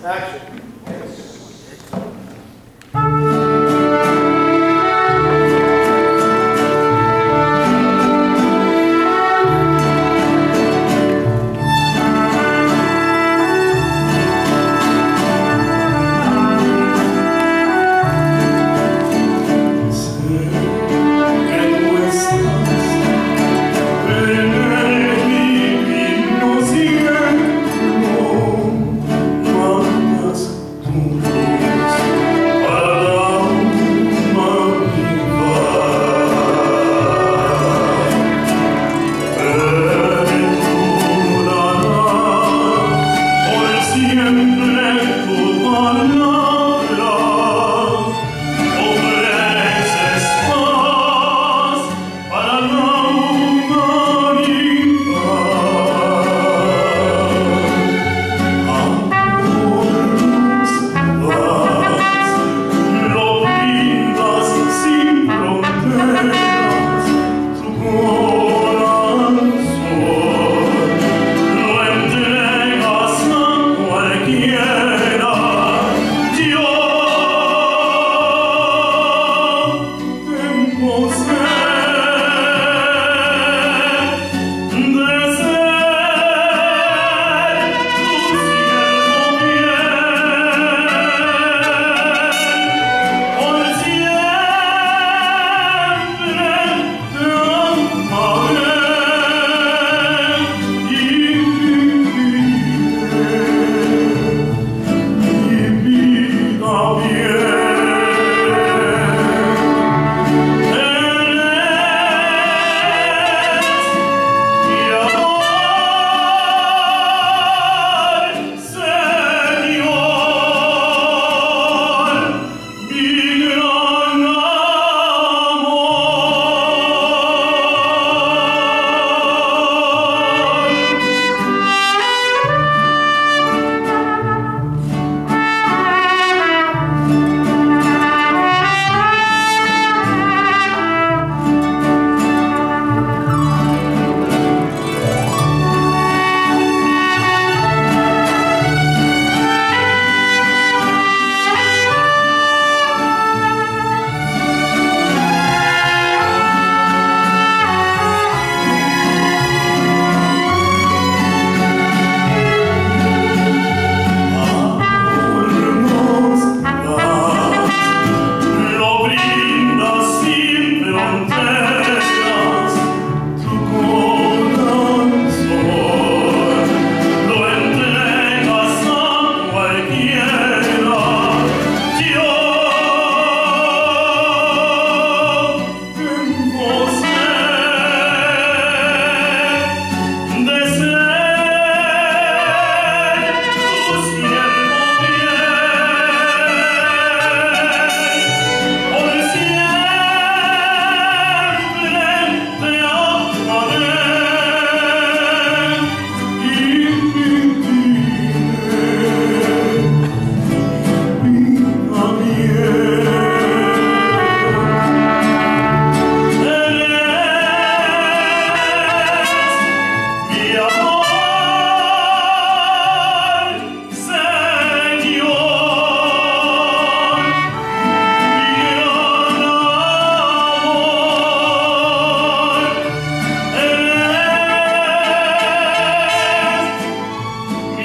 Action.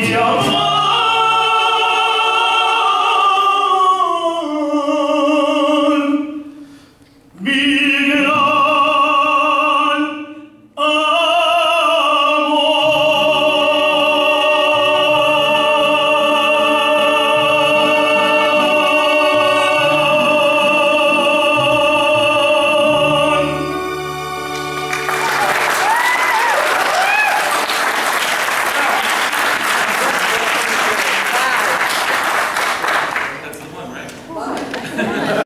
Yo!